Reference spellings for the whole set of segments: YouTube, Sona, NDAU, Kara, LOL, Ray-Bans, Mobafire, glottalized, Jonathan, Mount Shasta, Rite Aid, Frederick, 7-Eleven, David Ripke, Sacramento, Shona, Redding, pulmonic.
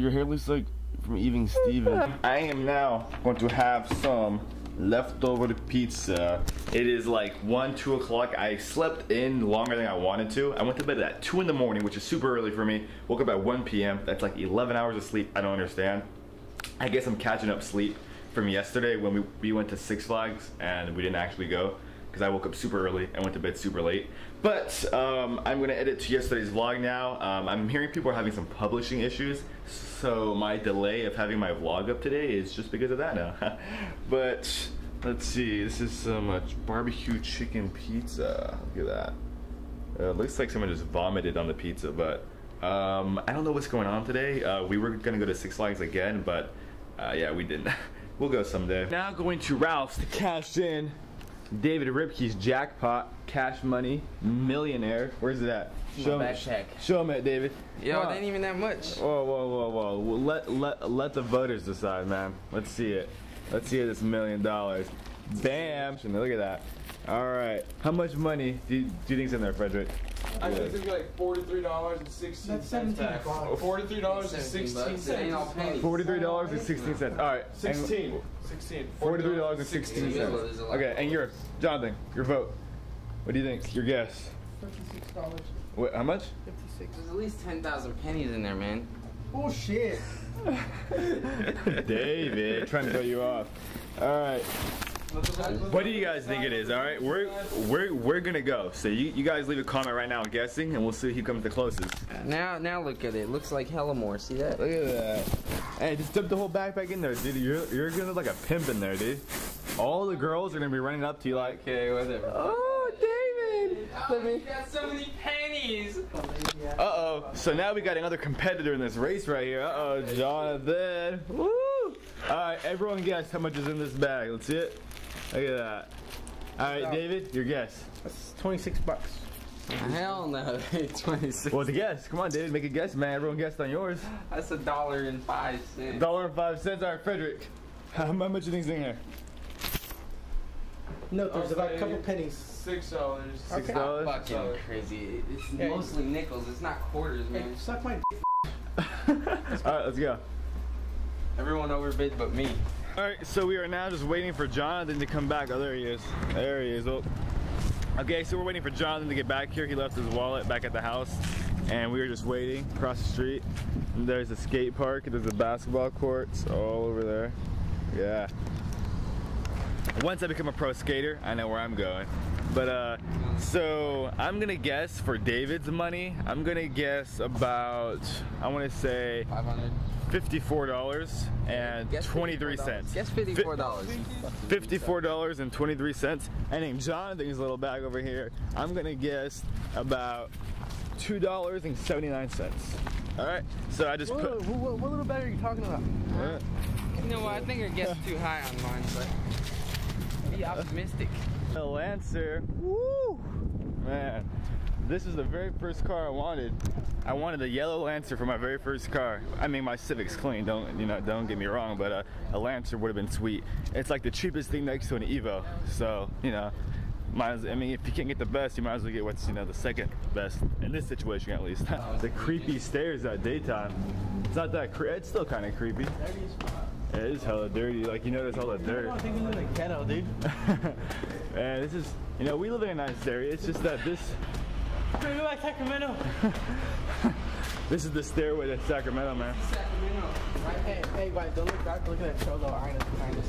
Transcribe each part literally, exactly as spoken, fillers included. your hair looks like from Even Steven. I am now going to have some leftover pizza. It is like one, two o'clock. I slept in longer than I wanted to. I went to bed at two in the morning, which is super early for me. Woke up at one P M That's like eleven hours of sleep. I don't understand. I guess I'm catching up sleep from yesterday when we, we went to Six Flags and we didn't actually go, because I woke up super early and went to bed super late. But um, I'm gonna edit to yesterday's vlog now. Um, I'm hearing people are having some publishing issues, so my delay of having my vlog up today is just because of that now. But let's see, this is some uh, barbecue chicken pizza. Look at that. Uh, looks like someone just vomited on the pizza, but um, I don't know what's going on today. Uh, we were gonna go to Six Flags again, but uh, yeah, we didn't. We'll go someday. Now going to Ralph's to cash in David Ripke's jackpot, cash money, millionaire. Where's it at? Show him it. Show him it, David. Yo, it ain't even that much. Whoa, whoa, whoa, whoa. Well, let let let the voters decide, man. Let's see it. Let's see this million dollars. Bam! Look at that. All right. How much money do you, do you think's in there, Frederick? I think it's gonna be like forty-three dollars and sixteen cents tax. Forty-three dollars and sixteen cents. Forty-three dollars and sixteen cents. All right. Sixteen. Sixteen. Forty-three dollars and sixteen cents. Okay, and yours, Jonathan, your vote. What do you think? Your guess. Fifty-six dollars. What? How much? Fifty-six. There's at least ten thousand pennies in there, man. Oh shit. David, trying to throw you off. All right. What do you guys think it is? All right, we're we're we're gonna go. So you, you guys leave a comment right now, I'm guessing, and we'll see who comes the closest. Now now look at it. Looks like hella more. See that? Look at that. Hey, just dump the whole backpack in there, dude. You're you're gonna look like a pimp in there, dude. All the girls are gonna be running up to you like, okay, whatever. Oh, David. Oh, you got so many pennies. Uh oh. So now we got another competitor in this race right here. Uh oh, Jonathan. Woo. All right, everyone guess how much is in this bag. Let's see it. Look at that. Alright, no. David, your guess. That's twenty-six bucks. Hell no, twenty-six. Well, the guess. Come on, David, make a guess, man. Everyone guessed on yours. That's a dollar and five cents. A dollar and five cents. Alright, Frederick, how much do you think's in here? No, there's about a couple pennies. Six dollars. Six dollars? Fucking dollars. Crazy. It's yeah, mostly yeah. nickels. It's not quarters, man. Hey, suck my d***. Alright, let's go. Everyone overbid but me. Alright, so we are now just waiting for Jonathan to come back. Oh, there he is. There he is. Oh. Okay, so we're waiting for Jonathan to get back here. He left his wallet back at the house, and we were just waiting across the street. And there's a skate park. There's a basketball courts all over there. Yeah. Once I become a pro skater, I know where I'm going. But, uh, so I'm gonna guess for David's money, I'm gonna guess about, I wanna say, five hundred. fifty-four dollars and twenty-three cents. Guess fifty-four dollars. fifty-four dollars and twenty-three cents. I named Jonathan's little bag over here. I'm gonna guess about two dollars and seventy-nine cents. All right, so I just put. What, what, what little bag are you talking about? Uh, you know what? I think I guessed too high on mine, but be optimistic. The Lancer. Woo! Man. This is the very first car I wanted. I wanted a yellow Lancer for my very first car. I mean, my Civic's clean, don't you know? Don't get me wrong, but uh, a Lancer would have been sweet. It's like the cheapest thing next to an Evo, so you know, might as, I mean, if you can't get the best, you might as well get what's you know the second best in this situation at least. The creepy stairs at daytime. It's not that creepy. It's still kind of creepy. It is hella dirty. Like you notice all the dirt. I think we live in a ghetto, dude. Man, this is you know we live in a nice area. It's just that this. We're gonna go back to Sacramento. This is the stairway to Sacramento, man. Sacramento. Right? Hey, hey, wait, don't look back. Look at that shoulder line behind us.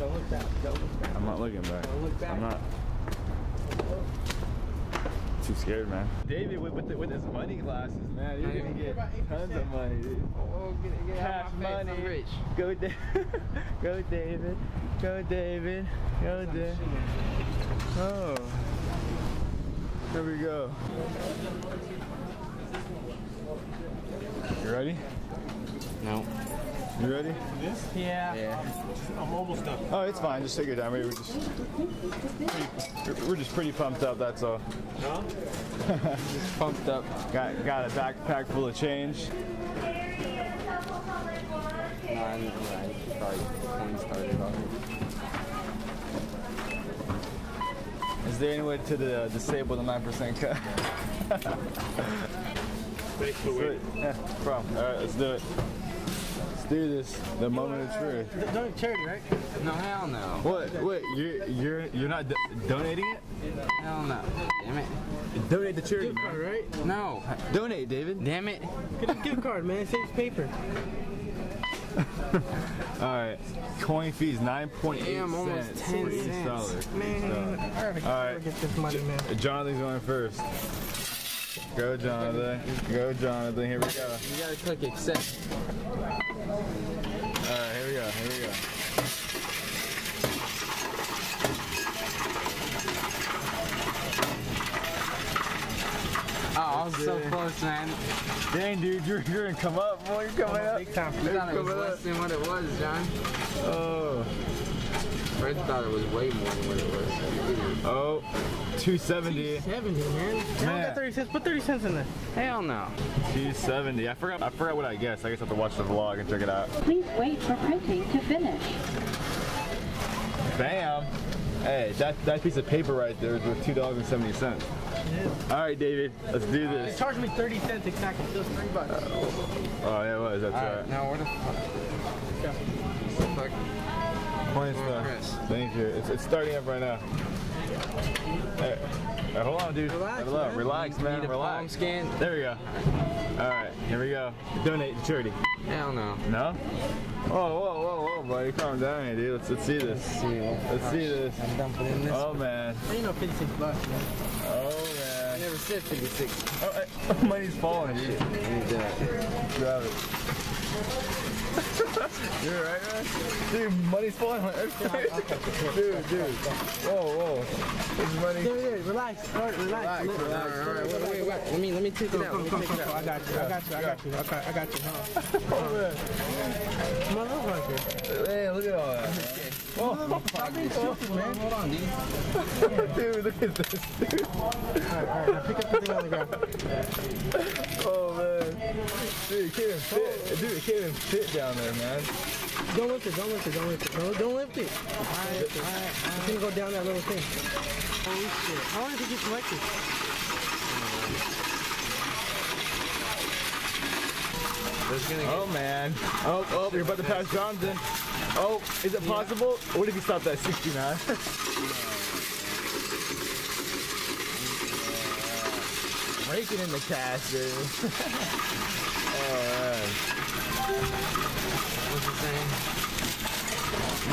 Don't look back. Don't look back. I'm not looking back. Don't look back. I'm not. Too scared, man. David, with with, the, with his money glasses, man, you're gonna get tons of money, dude. Oh, get, get Cash money. I'm rich. Go, da go, David. Go, David. Go, David. Oh. Here we go. You ready? No. You ready? This? Yeah. yeah. I'm almost done. Oh, it's fine. Just take your time. We we're just pretty, we're just pretty pumped up. That's all. Huh? Just pumped up. Got got a backpack full of change. No, I need to probably started off. Is there any way to the, uh, disable the nine percent cut? Thanks for waiting. Yeah, no problem. All right, let's do it. Let's do this. The you moment of truth. Donate charity, right? No, hell no. What? Wait, you're you're you're not do donating it? Hell no. Damn it. Donate the charity, gift card, right? No. Donate, David. Damn it. Get a gift card, man. It saves paper. Alright, coin fees nine point eight cents. ten cents. Man, perfect. Alright, get this money, man. Jonathan's going first. Go, Jonathan. Go, Jonathan. Here we go. You gotta click accept. Alright, here we go. Here we go. Oh, I was so close, man. Dang, dude, you're, you're gonna come up, boy. You're coming up. Big time. You thought it was less than what it was, John. Oh. Fred thought it was way more than what it was. Oh, two seventy. two seventy, man. I only got thirty cents. Put thirty cents in there. Hell no. two seventy. I forgot. I forgot what I guessed. I guess I have to watch the vlog and check it out. Please wait for printing to finish. Bam. Hey, that, that piece of paper right there is worth two dollars and seventy cents. All right, David, let's do this. They charged me thirty cents exactly, so it's three bucks. Uh, oh, yeah, it was, that's all right. right. Now, where the fuck? What the fuck? Points, though. Thank you. It's, it's starting up right now. Hey, right, hold on, dude. Relax, hold on. Man. Relax, man. Need a relax. Palm scan. There we go. All right, here we go. Donate to charity. Hell no. No? Oh, whoa, whoa, whoa, buddy. Calm down, dude. Let's, let's see this. Let's see, let's gosh, see this. I'm done putting this. Oh, man. I ain't no fifty-six bucks, man. Oh, man. I never said fifty-six. Oh, I, money's falling, dude. I need that. Grab it. You're right, man? Dude, money's falling on everything. Dude, dude. Whoa, whoa. This is money. Dude, dude, relax. All right, relax. Relax, relax. All right, wait, wait, wait. Let me, let me take it out. Let me take it out. I got you. I got you. I got you. I got you. I got you. Oh, man. Motherfucker. Hey, look at all that. Oh, oh, oh, man. Hold on, dude. Dude, look at this, dude. Alright, alright, now pick up the thing on the ground. Oh, man. Dude, can't even fit. Dude, can't even fit down there, man. Don't lift it, don't lift it, don't lift it. No, don't lift it. Alright, alright. It's gonna go down that little thing. Holy shit. How long did you collect it? Oh, man. Oh, oh, you're about to pass Jonathan. Oh, is it possible? Yeah. What if you stopped at sixty-nine? uh, uh, breaking in the cash, dude. Alright. What's the thing?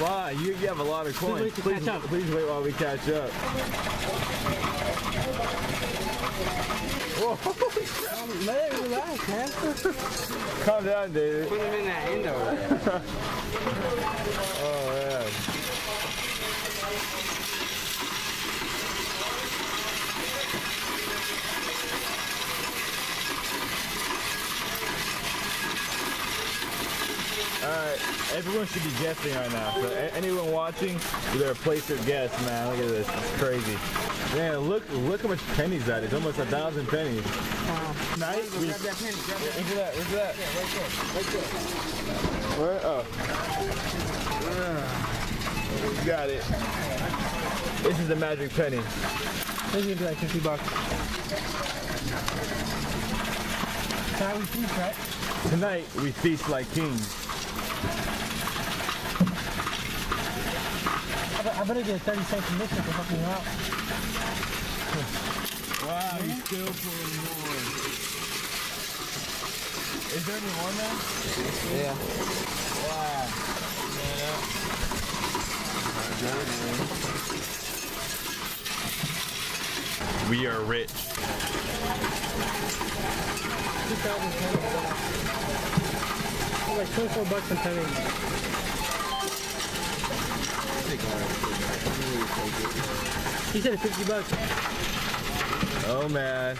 Wow, you, you have a lot of coins. Please wait, please, catch up. Please wait while we catch up. Whoa. Let it relax, man. Calm down, dude. Put him in that end over there. Oh, man. Alright, everyone should be guessing right now. So, anyone watching, you better place your guess, man. Look at this. It's crazy. Man, look look how much pennies that is. Almost a thousand pennies. Wow. Nice. Grab that penny. Grab that. Into that. Into that. Yeah, right there. Right there. Where? Oh. Uh, got it. This is the magic penny. This is gonna be like fifty bucks. Tonight we feast, right? Tonight we feast like kings. I better get a thirty cent commission for fucking you out. Wow, he's still pulling more. Is there any more now? Yeah. Wow. Yeah. We are rich. two thousand ten dollars. Like twenty-four bucks and ten eighty. He said fifty bucks. Oh, man.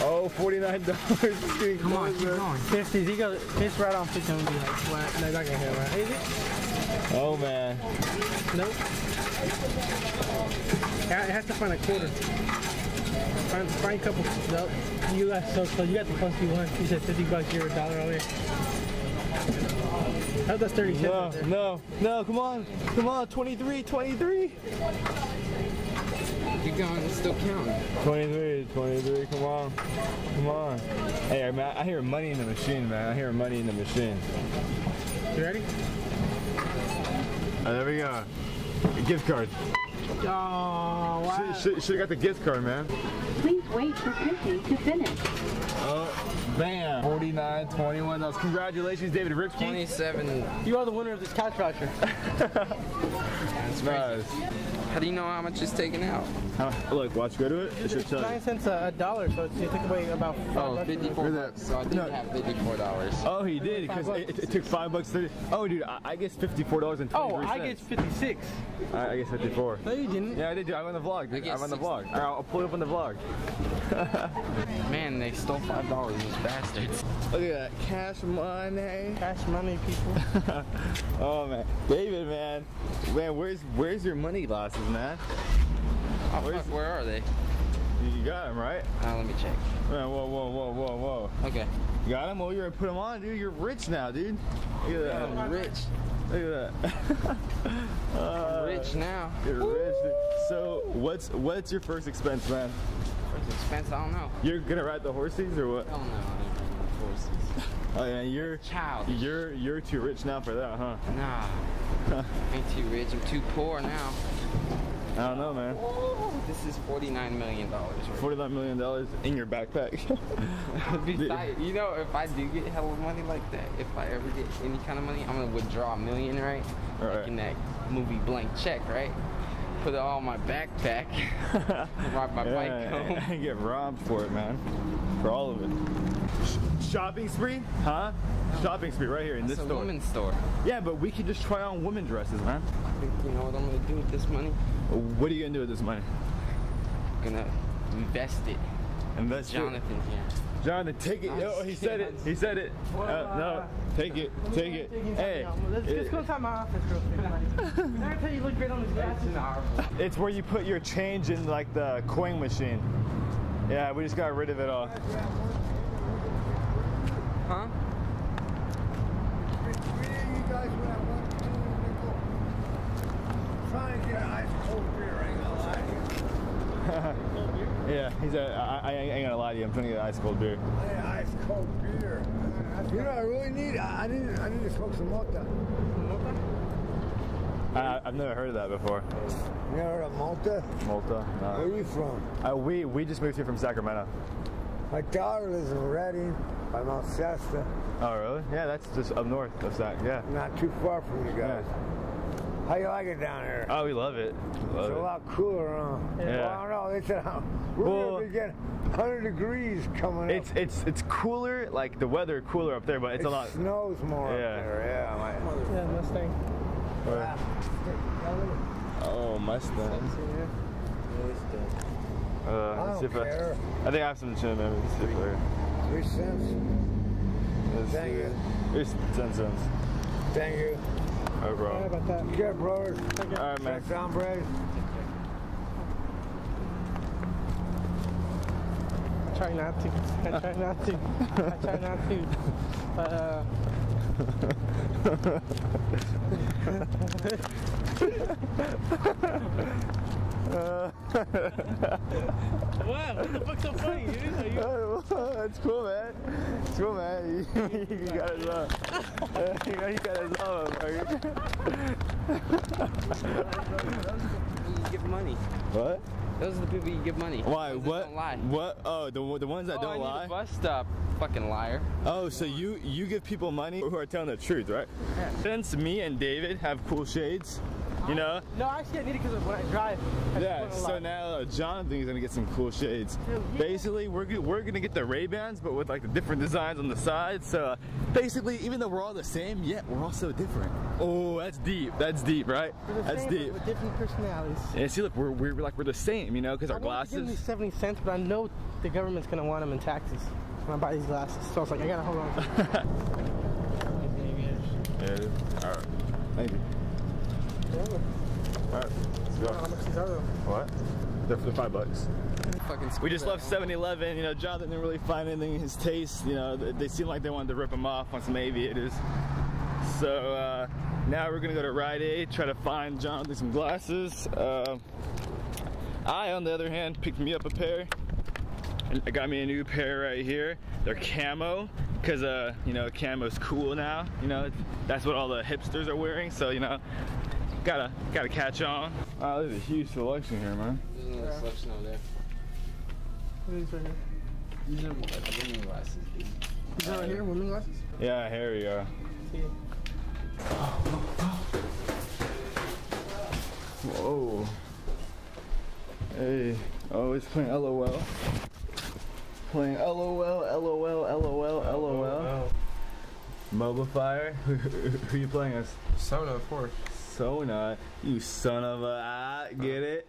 Oh, forty-nine dollars. Come on, keep going. fifty, he goes, it's right on fifty. Be like, flat. No, not gonna hit right. Is it? Oh, man. Nope. It has to find a quarter. Find, find a couple. Nope. You got so close. You got the plus you want. He said fifty bucks. You're a dollar over here. How's that thirty cents? No, right there? No, no, come on. Come on, twenty-three, twenty-three. Keep going. It's still counting. twenty-three, twenty-three. Come on. Come on. Hey, man, I hear money in the machine, man. I hear money in the machine. You ready? Oh, there we go. A gift card. Oh, wow. Should have got the gift card, man. Please wait for fifty to finish. Oh, bam. forty-nine, twenty-one. Congratulations, David Ripke. twenty-seven. You are the winner of this couch voucher. That's nice. How do you know how much is taken out? Huh? Look, watch, go to it. It should tell you. Nine cents a dollar, so it took away about five oh, fifty-four. Bucks, so I didn't no. have fifty-four dollars. Oh, he did because it, it took five bucks. thirty. Oh, dude, I, I guess fifty-four dollars and twenty-three cents. Oh, I guess fifty-six. I, I guess fifty-four. No, you didn't. Yeah, I did. Dude. I won the vlog. Dude. I, I won the vlog. All right, I'll pull it up on the vlog. Man, they stole five dollars, those bastards. Look at that cash money. Cash money, people. Oh man, David, man, man, where's where's your money glasses, man? Oh, fuck, where are they? You got them, right? Uh, let me check. Man, whoa, whoa, whoa, whoa, whoa. Okay. You got them? Well, you're gonna put them on, dude. You're rich now, dude. Look at that. I'm rich. Look at that. uh, I'm rich now. You're Woo! Rich. Dude. So, what's what's your first expense, man? First expense? I don't know. You're gonna ride the horses or what? I don't know. I don't ride the horses. Oh yeah, you're child. You're you're too rich now for that, huh? Nah. I ain't too rich. I'm too poor now. I don't know, man. Whoa. This is forty-nine million dollars. Right? forty-nine million dollars in your backpack. Besides, you know, if I do get hella money like that, if I ever get any kind of money, I'm going to withdraw a million, right? All right. Like in that movie Blank Check, right? Put it all in my backpack. Ride my yeah, bike home. I get robbed for it, man. For all of it. Sh shopping spree? Huh? Shopping spree right here in That's this a store. Women's store. Yeah, but we could just try on women's dresses, man. You know what I'm going to do with this money? What are you gonna do with this money? I'm gonna invest it. Invest it. Jonathan here. Jonathan, take it. Yo, he said it. He said it. Uh, no, take it. Take it. Hey. Let's just go inside my office real quick. Can I tell you look great on this glass? It's where you put your change in like the coin machine. Yeah, we just got rid of it all. Huh? Yeah, he's a, I, I ain't gonna lie to you, I'm trying to get an ice cold beer. I ice cold beer. You know, I really need, I, I, need, I need to smoke some Malta. Malta? I, I've never heard of that before. You never heard of Malta? Malta, no. Where are you from? Uh, we, we just moved here from Sacramento. My daughter lives in Redding, by Mount Shasta. Oh, really? Yeah, that's just up north of Sac, yeah. Not too far from you guys. Yeah. How you like it down here? Oh, we love it. Love it's a lot cooler, huh? Yeah. Well, I don't know. They said oh, we're well, gonna be getting one hundred degrees coming it's, up. It's it's it's cooler, like the weather cooler up there, but it's it a lot. It snows more yeah. up there. Yeah, my yeah Mustang. Where? Oh, Mustang. Uh, let's see if I, I think I have some gin. Maybe let's see if I. Three cents. Thank you. It's ten cents. Thank you. Alright, bro. Yeah, about that. Good, brothers. Alright, man. Sound brave. I try not to. I try not to. I try not to. But, uh. Wow, what the fuck's so funny, dude? That's cool, man. It's cool, man. You, you got it love. Uh, you know you gotta love him, bro. You give money. What? Those are the people you give money. Why? Those what? Don't lie. What? Oh, the the ones that oh, don't I lie. Need a bus stop, fucking liar. Oh, so you you give people money who are telling the truth, right? Yeah. Since me and David have cool shades, you know. No, actually I need it because when I drive. I yeah. So now uh, Jonathan is gonna get some cool shades. Yeah. Basically, we're we're gonna get the Ray-Bans, but with like the different designs on the sides. So. Uh, Basically, even though we're all the same, yet we're all so different. Oh, that's deep. That's deep, right? We're the that's same, deep. But with different personalities. And see, look, we're, we're like we're the same, you know, because our glasses. Give me seventy cents, but I know the government's gonna want them in taxes when I buy these glasses. So I was like, I gotta hold on. Yeah. All right. Thank you. Yeah. All right. Let's go. How much is that? What? They're for the five bucks. We just left seven eleven, you know, Jonathan didn't really find anything in his taste, you know, they seemed like they wanted to rip him off on some aviators. So, uh, now we're gonna go to Rite Aid, try to find Jonathan some glasses. Uh, I, on the other hand, picked me up a pair. I got me a new pair right here. They're camo, because, uh, you know, camo's cool now. You know, that's what all the hipsters are wearing, so, you know, gotta, gotta catch on. Wow, there's a huge selection here, man. There's another selection over there. What is right here? These are winning glasses, dude. Is that right here, winning glasses? Yeah, here we are. See? Whoa. Hey. Oh, it's playing LOL. Playing LOL, LOL, LOL, LOL. Mobafire. Who you playing as? Sona, of course. Sona. You son of a. Get it?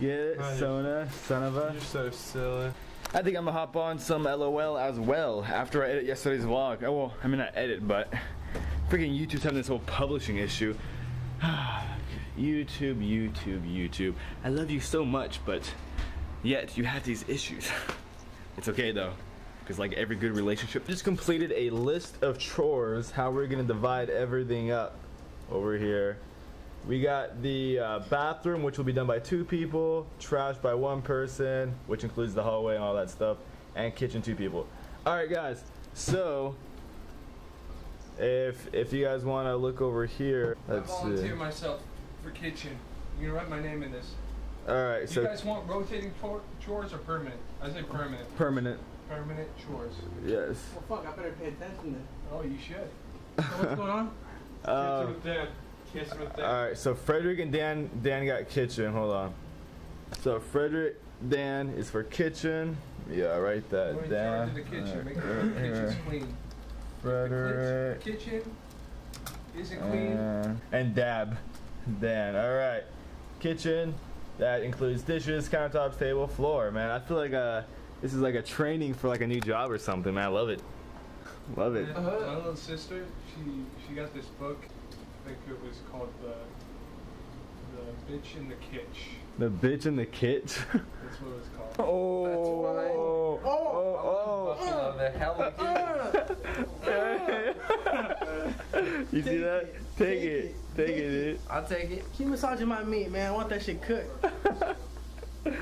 Get it? Sona. Son of a. You're so silly. I think I'm gonna hop on some LOL as well after I edit yesterday's vlog. Oh, well, I mean, not edit, but freaking YouTube's having this whole publishing issue. YouTube, YouTube, YouTube. I love you so much, but yet you have these issues. It's okay though, because like every good relationship, just completed a list of chores, how we're gonna divide everything up over here. We got the uh, bathroom, which will be done by two people, trash by one person, which includes the hallway and all that stuff, and kitchen, two people. All right, guys, so if if you guys wanna look over here, let's see. I volunteer myself for kitchen. You can write my name in this. Alright, so... Do you guys want rotating chores or permanent? I say permanent. Permanent. Permanent chores. Yes. Well, fuck, I better pay attention then. Oh, you should. So what's going on? Uh, Kiss with Dan. Kiss with Dan. Alright, so Frederick and Dan... Dan got kitchen. Hold on. So Frederick... Dan is for kitchen. Yeah, write that We're down. We're in charge of the kitchen. Make sure the kitchen's clean. Frederick... The kitchen... Isn't clean. Uh, and Dab. Dan. Alright. Kitchen. That includes dishes, countertops, table, floor, man. I feel like uh, this is like a training for like a new job or something, man. I love it. Love it. Uh -huh. My little sister, she she got this book. I think it was called The, the Bitch in the Kitch. The Bitch in the Kitch? That's what it was called. Oh! That's why. Oh! Oh! Oh! Oh. Oh. The hell of You see that? Take it. Take it, dude. I'll take it. Keep massaging my meat, man. I want that shit cooked. Jonathan, go here. Mine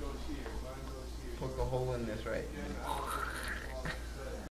goes here. Poke a hole in this, right?